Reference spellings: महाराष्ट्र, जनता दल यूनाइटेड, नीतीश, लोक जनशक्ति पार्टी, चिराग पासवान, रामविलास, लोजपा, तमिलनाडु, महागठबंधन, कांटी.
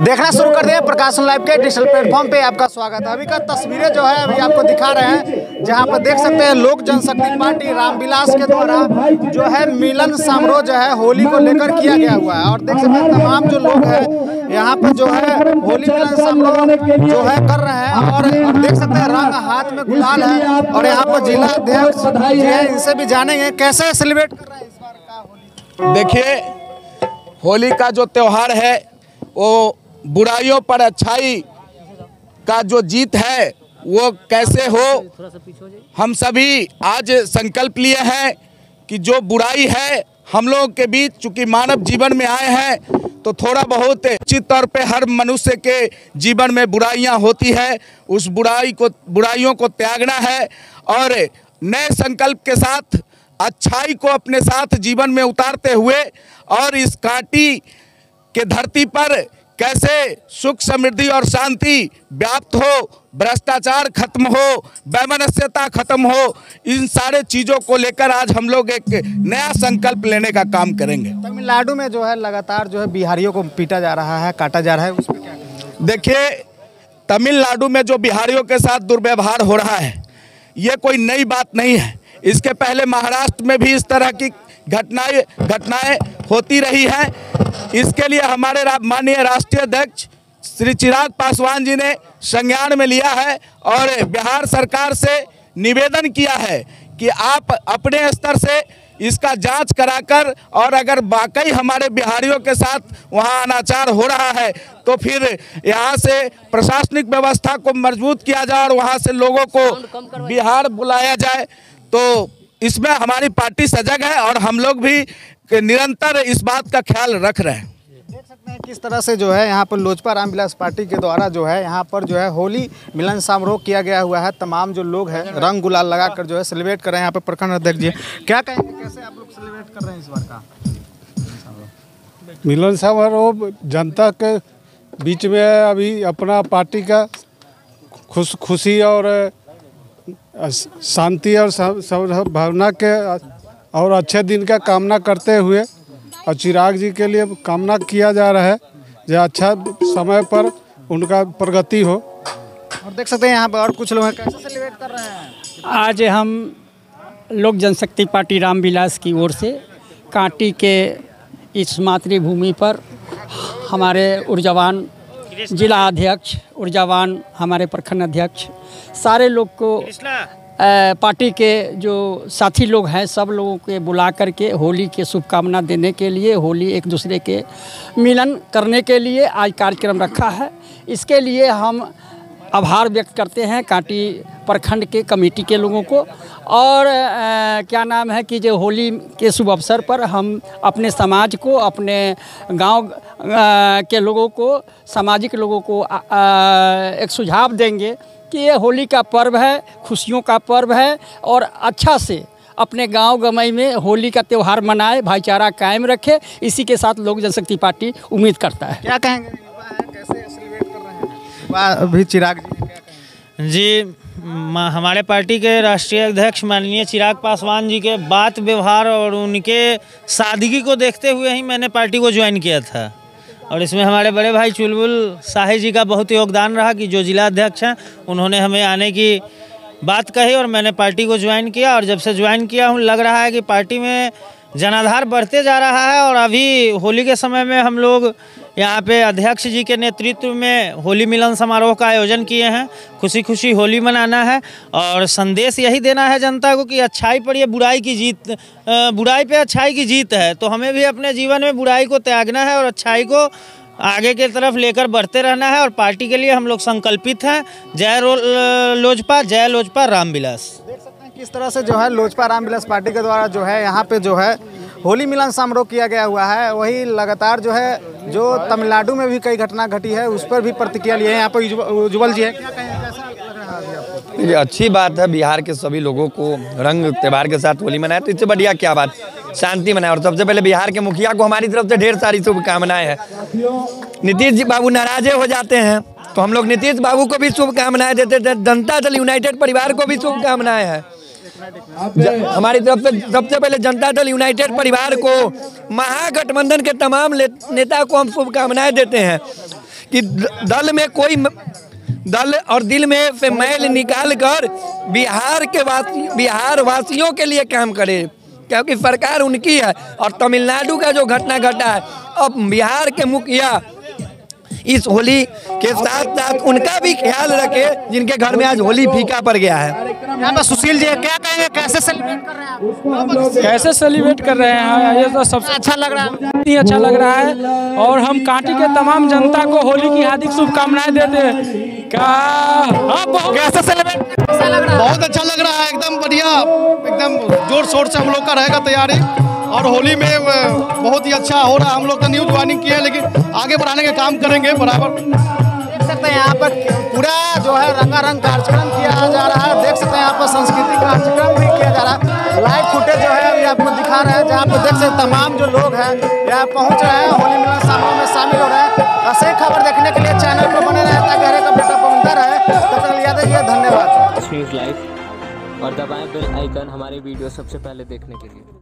देखना शुरू कर दिया प्रकाशन लाइव के डिजिटल प्लेटफॉर्म पे आपका स्वागत है। अभी का तस्वीरें जो है अभी आपको दिखा रहे हैं, जहां पर देख सकते हैं लोक जनशक्ति पार्टी रामविलास के द्वारा जो है मिलन समारोह जो है होली को लेकर किया गया हुआ है। और देख सकते हैं तमाम जो लोग हैं यहां पर जो है होली मिलन समारोह जो है कर रहे हैं। और देख सकते हैं रंग हाथ में गुलाल है और यहाँ पर जिला अध्यक्ष इनसे भी जानेंगे कैसे सेलिब्रेट कर रहे हैं इस बार का होली। देखिए होली का जो त्योहार है वो बुराइयों पर अच्छाई का जो जीत है वो कैसे हो, हम सभी आज संकल्प लिए हैं कि जो बुराई है हम लोगों के बीच, चूँकि मानव जीवन में आए हैं तो थोड़ा बहुत निश्चित तौर पे हर मनुष्य के जीवन में बुराइयां होती है, उस बुराइयों को त्यागना है और नए संकल्प के साथ अच्छाई को अपने साथ जीवन में उतारते हुए और इस कांटी के धरती पर कैसे सुख समृद्धि और शांति व्याप्त हो, भ्रष्टाचार खत्म हो, वैमनस्यता खत्म हो, इन सारे चीज़ों को लेकर आज हम लोग एक नया संकल्प लेने का काम करेंगे। तमिलनाडु में जो है लगातार जो है बिहारियों को पीटा जा रहा है, काटा जा रहा है, उस पर क्या देखिए तमिलनाडु में जो बिहारियों के साथ दुर्व्यवहार हो रहा है ये कोई नई बात नहीं है। इसके पहले महाराष्ट्र में भी इस तरह की घटनाएँ होती रही हैं। इसके लिए हमारे माननीय राष्ट्रीय अध्यक्ष श्री चिराग पासवान जी ने संज्ञान में लिया है और बिहार सरकार से निवेदन किया है कि आप अपने स्तर से इसका जांच कराकर और अगर वाकई हमारे बिहारियों के साथ वहां अनाचार हो रहा है तो फिर यहां से प्रशासनिक व्यवस्था को मजबूत किया जाए और वहां से लोगों को बिहार बुलाया जाए। तो इसमें हमारी पार्टी सजग है और हम लोग भी निरंतर इस बात का ख्याल रख रहे हैं। देख सकते हैं किस तरह से जो है यहाँ पर लोजपा रामविलास पार्टी के द्वारा जो है यहाँ पर जो है होली मिलन समारोह किया गया हुआ है। तमाम जो लोग हैं रंग गुलाल लगाकर जो है सेलिब्रेट कर रहे हैं। यहाँ पर प्रखंड अध्यक्ष जी क्या कहेंगे, कैसे आप लोग सेलिब्रेट कर रहे हैं इस बार का मिलन समारोह? जनता के बीच में अभी अपना पार्टी का खुशी और शांति और सद्भावना के और अच्छे दिन का कामना करते हुए और चिराग जी के लिए कामना किया जा रहा है जो अच्छा समय पर उनका प्रगति हो। और देख सकते हैं यहाँ पर और कुछ लोग हैं, कैसे सेलिब्रेट कर रहे हैं? आज हम लोक जनशक्ति पार्टी रामविलास की ओर से कांटी के इस मातृभूमि पर हमारे ऊर्जावान जिला अध्यक्ष, ऊर्जावान हमारे प्रखंड अध्यक्ष, सारे लोग को पार्टी के जो साथी लोग हैं सब लोगों के बुला कर के होली के शुभकामना देने के लिए, होली एक दूसरे के मिलन करने के लिए आज कार्यक्रम रखा है। इसके लिए हम आभार व्यक्त करते हैं कांटी प्रखंड के कमेटी के लोगों को और क्या नाम है कि जो होली के शुभ अवसर पर हम अपने समाज को, अपने गांव के लोगों को, सामाजिक लोगों को एक सुझाव देंगे कि ये होली का पर्व है, खुशियों का पर्व है और अच्छा से अपने गांव गमई में होली का त्यौहार मनाए, भाईचारा कायम रखे। इसी के साथ लोक जनशक्ति पार्टी उम्मीद करता है। क्या कहेंगे, कैसे सेलिब्रेट कर रहे हैं अभी चिराग जी? हमारे पार्टी के राष्ट्रीय अध्यक्ष माननीय चिराग पासवान जी के बात व्यवहार और उनके सादगी को देखते हुए ही मैंने पार्टी को ज्वाइन किया था और इसमें हमारे बड़े भाई चुलबुल साहे जी का बहुत योगदान रहा कि जो जिला अध्यक्ष हैं उन्होंने हमें आने की बात कही और मैंने पार्टी को ज्वाइन किया। और जब से ज्वाइन किया हूँ लग रहा है कि पार्टी में जनाधार बढ़ते जा रहा है और अभी होली के समय में हम लोग यहाँ पे अध्यक्ष जी के नेतृत्व में होली मिलन समारोह का आयोजन किए हैं। खुशी खुशी होली मनाना है और संदेश यही देना है जनता को कि अच्छाई पर ये बुराई की जीत, बुराई पे अच्छाई की जीत है, तो हमें भी अपने जीवन में बुराई को त्यागना है और अच्छाई को आगे की तरफ लेकर बढ़ते रहना है और पार्टी के लिए हम लोग संकल्पित हैं। जय लोजपा, जय लोजपा रामविलास। देख सकते हैं किस तरह से जो है लोजपा रामविलास पार्टी के द्वारा जो है यहाँ पे जो है होली मिलन समारोह किया गया हुआ है। वही लगातार जो है जो तमिलनाडु में भी कई घटना घटी है उस पर भी प्रतिक्रिया लिए हैं यहाँ पर उज्ज्वल जी है, क्या कहेंगे? ये अच्छी बात है बिहार के सभी लोगों को रंग त्यौहार के साथ होली मनाए तो इससे बढ़िया क्या बात, शांति मनाए। और सबसे पहले बिहार के मुखिया को हमारी तरफ से ढेर सारी शुभकामनाएं हैं। नीतीश जी बाबू नाराज़ हो जाते हैं तो हम लोग नीतीश बाबू को भी शुभकामनाएं देते थे, जनता दल यूनाइटेड परिवार को भी शुभकामनाएं हैं। हमारी तरफ से सबसे पहले जनता दल यूनाइटेड परिवार को, महागठबंधन के तमाम नेता को हम शुभकामनाएं देते हैं। कि दल में कोई दल और दिल में से मैल निकाल कर बिहार वासियों के लिए काम करें, क्योंकि सरकार उनकी है। और तमिलनाडु का जो घटना घटा है, अब बिहार के मुखिया इस होली के साथ साथ उनका भी ख्याल रखे जिनके घर में आज होली फीका पड़ गया है। यहाँ पर सुशील जी क्या कहेंगे, कैसे सेलिब्रेट कर रहे हैं आप? कैसे सेलिब्रेट कर रहे हैं, ये तो सबसे अच्छा लग रहा है, इतनी अच्छा लग रहा है। और हम कांटी के तमाम जनता को होली की हार्दिक शुभकामनाएं देते हैं। कैसे सेलिब्रेट, कैसा लग रहा है? बहुत अच्छा लग रहा है, एकदम बढ़िया, एकदम जोर शोर से हम लोग का रहेगा तैयारी। और होली में बहुत ही अच्छा हो रहा है, हम लोग तो न्यूज वार्निंग किया है लेकिन आगे बढ़ाने का काम करेंगे। बराबर देख सकते हैं यहाँ पर पूरा जो है रंगारंग कार्यक्रम किया जा रहा है। देख सकते हैं यहाँ पर संस्कृति का कार्यक्रम भी किया जा रहा है। लाइव फुटेज जो है अभी आपको दिखा रहे हैं, जहाँ पर देख सकते तमाम जो लोग हैं यहाँ पहुँच रहे हैं, होली मिलन समारोह में शामिल हो रहे हैं। ऐसे खबर देखने के लिए चैनल पर बने रहे ताकि हर एक अपडेट पहुँचता रहे। तब तक याद रखिए, धन्यवाद। और दबाएं बेल आइकन हमारे वीडियो सबसे पहले देखने के लिए।